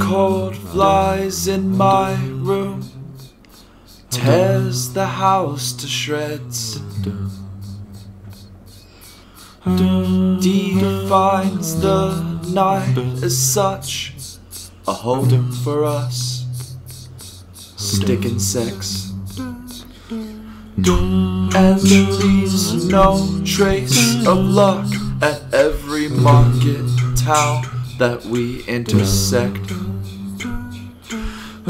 Cold flies in my room, tears the house to shreds, defines the night as such a home for us, stick and sex, and leaves no trace of luck at every market town that we intersect.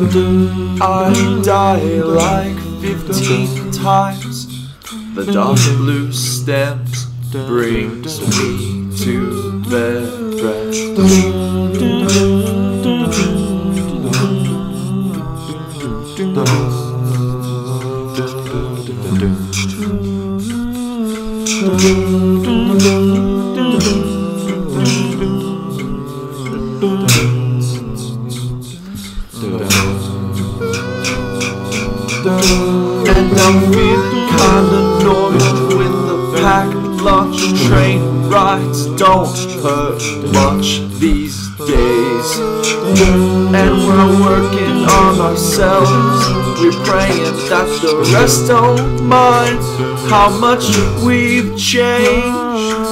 I die like 15 times. The dark blue stems brings me to their dread. And I'm feeling kinda annoyed with the packed lunch. Train rides don't hurt much these days, and we're working on ourselves. We're praying that the rest don't mind how much we've changed.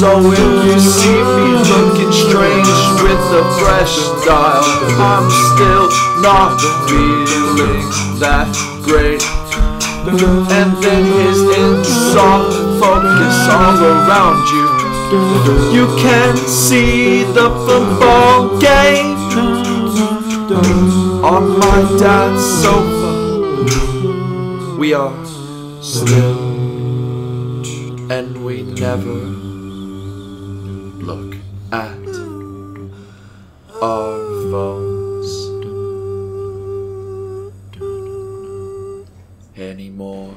So if you see me looking strange with a fresh style, I'm still not feeling that great. And then his soft focus all around you, You can see the football game on my dad's sofa. We are still and we never look at our phones anymore.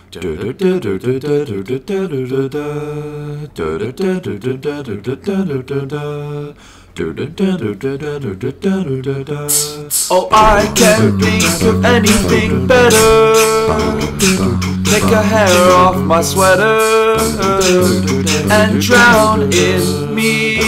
Oh, I can't think of anything better. Take a hair off my sweater and drown in me.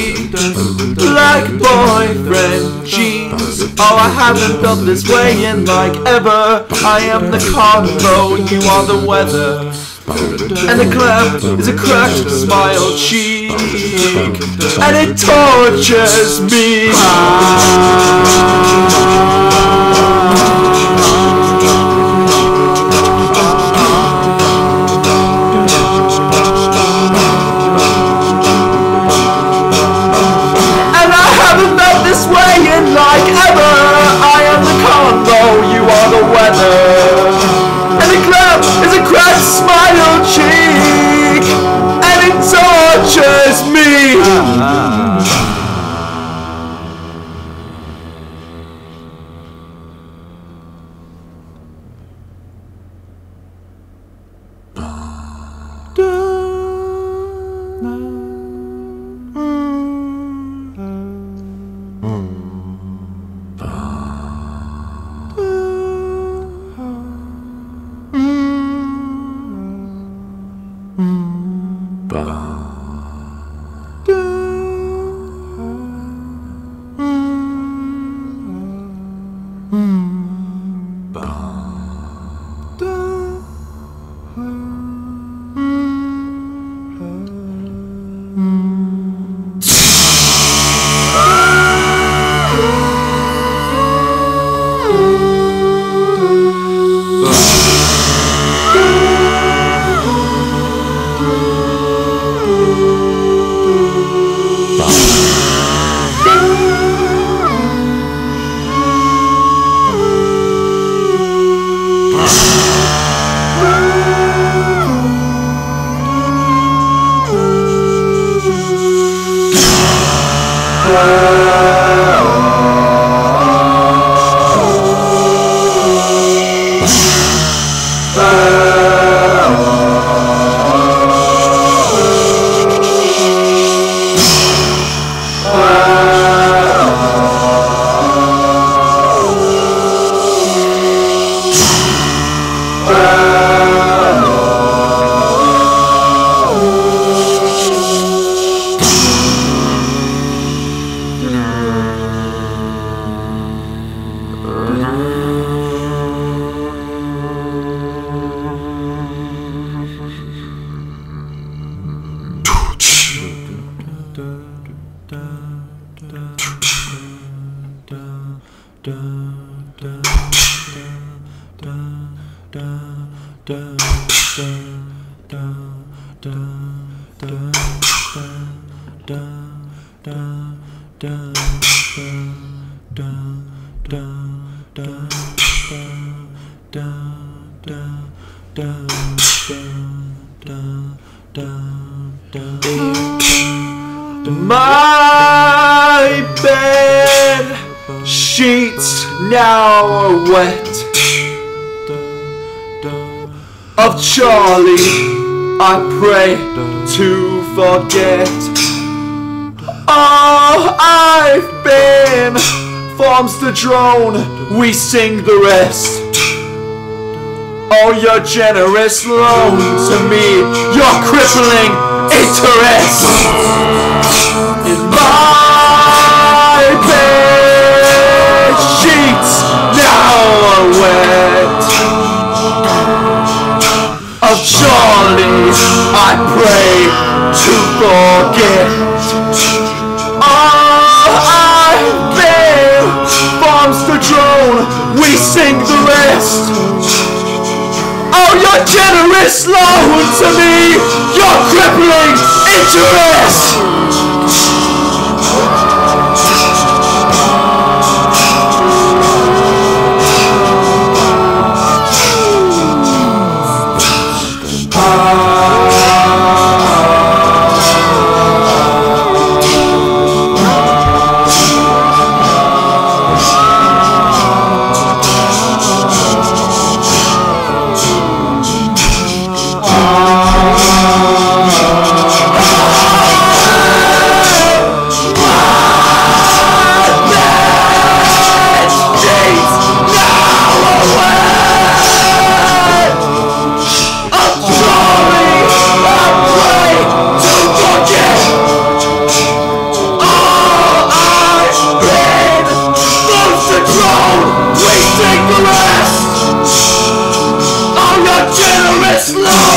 Black boyfriend jeans. Oh, I haven't felt this way in like ever. I am the convo, you are the weather. And the clap is a cracked smile cheek, and it tortures me. And I haven't felt this way in like ever. I am the combo, you are the weather. And the clap is a cracked smile cheek, and it tortures me. No. My bed sheets now are wet of Charlie. I pray to forget. Oh, I've been. Forms the drone, we sing the rest. Oh, your generous loan to me, your crippling interest. In my bed sheets now are wet of Charlie. I pray to forget. All I've been. Bombs the drone, we sing the rest. Oh, your generous loan to me, your crippling interest. No!